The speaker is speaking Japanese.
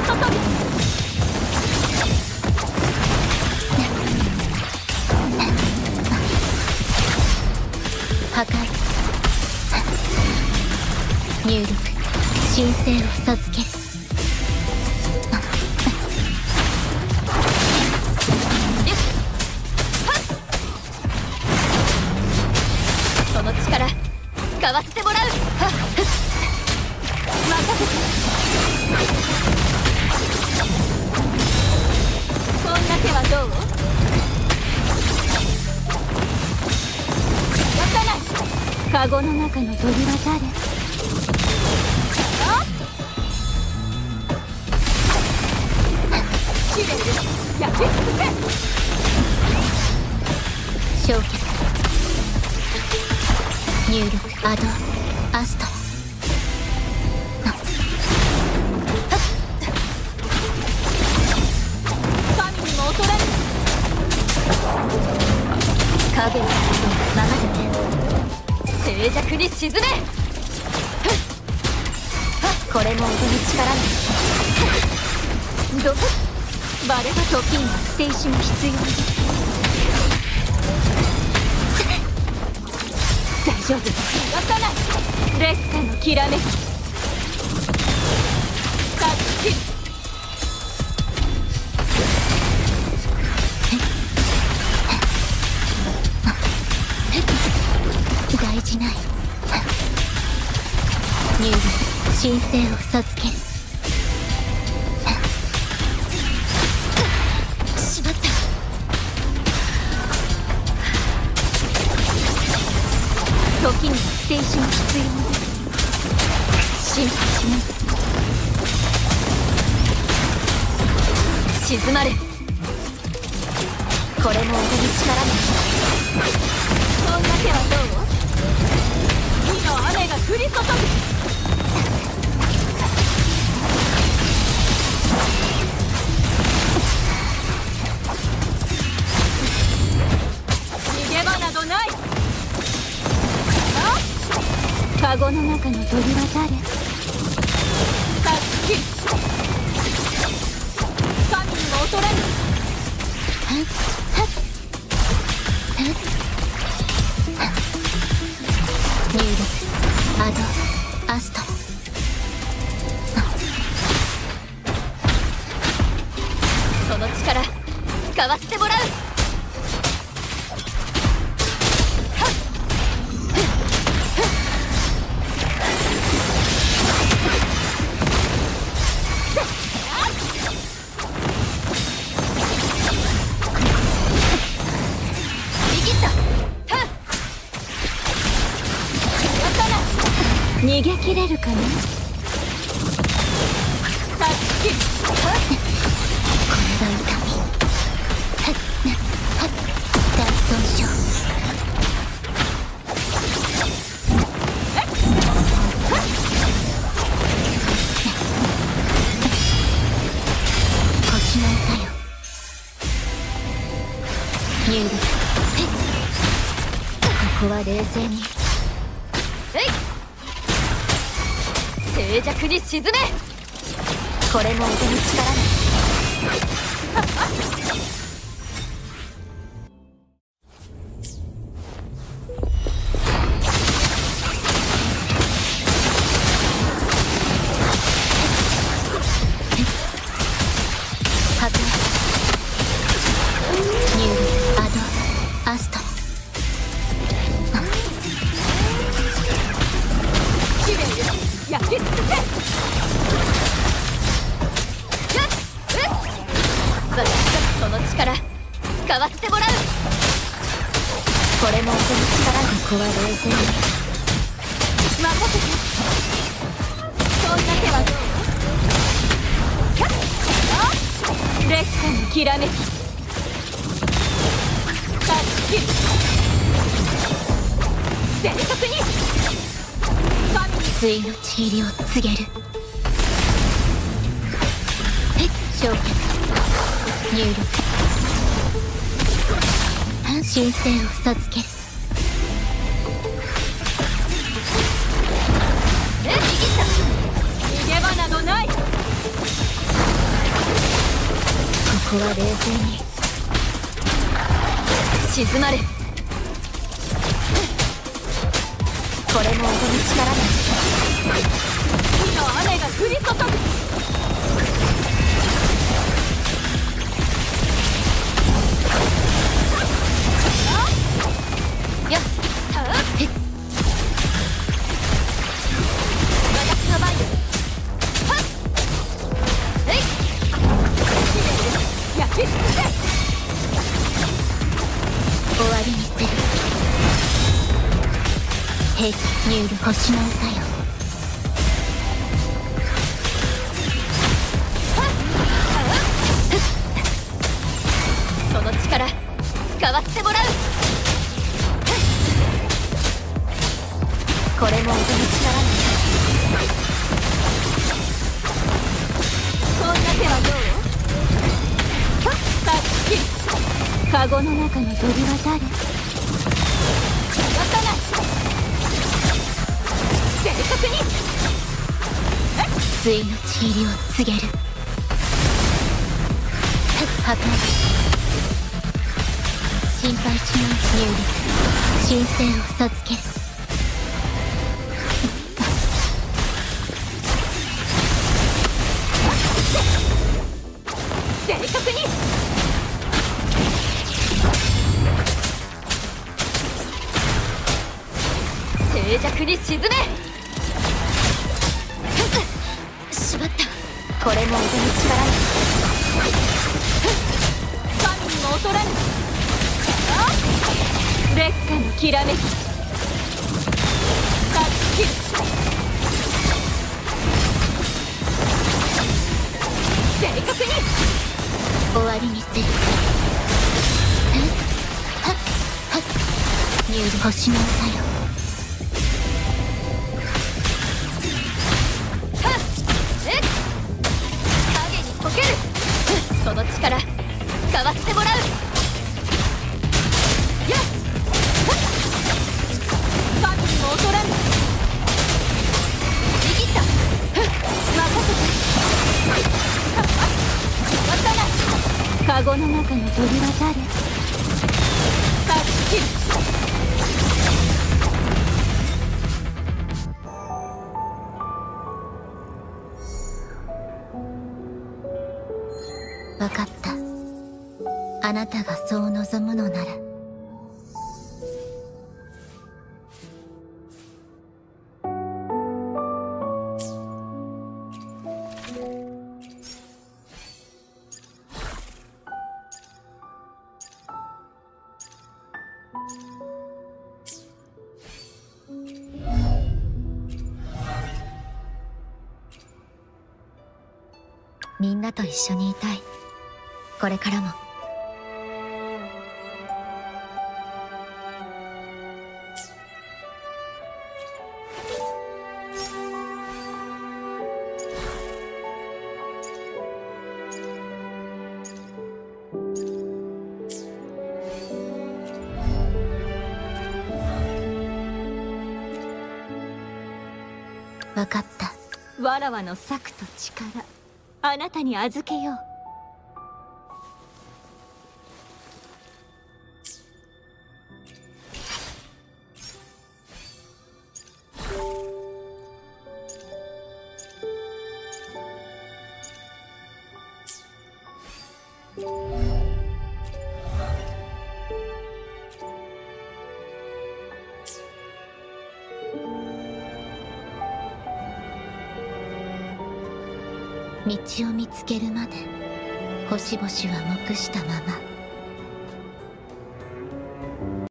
テトトリス。破壊入力神聖を授ける。その力使わせてもらう。任せて。こんな手はどう？カゴの中の鳥は誰？きれいです。焼き尽くせ。焼却。入力アドアストラ。神にも劣らぬ。影のことを任せて。静寂に沈め。これも音の力ね。どこバレた時に静止も必要です。大丈夫、わかない。劣化のきらめき。さっきない。入力神聖を授ける。しまった。時にはステーション必要です。心配しない。沈まれ。これも踊り力ない。こんな手はどう？雨が降り注ぐ。逃げ場などない。カゴの中の鳥は誰？さっき神にも劣らぬ。入力アドアストラ。その力使わせてもらう。逃げ切れるかな。ここは冷静に。静寂に沈め。これも腕の力ね。水の治癒を告げる。焼却。入力神聖を授ける。逃げ場などない。こは冷静に静まる。これも音の力だ。雨が降り注ぐ。星の歌よ。その力使わせてもらう。これも音の力だ。こんな手はどう？さっきカゴの中の鳥は誰？水の血入りを告げる。破壊。心配しない入力。神聖を授ける。正確に。静寂に沈め。これも腕の力に。神にも劣らぬ。烈火のきらめき。断ち切る。正確に。終わりにする。ニュール星の歌よ。カゴの中の鳥は誰？断ち切る。分かった。あなたがそう望むのなら。みんなと一緒にいたい。これからも。分かった。わらわの策と力。あなたに預けよう。道を見つけるまで星々は黙したまま。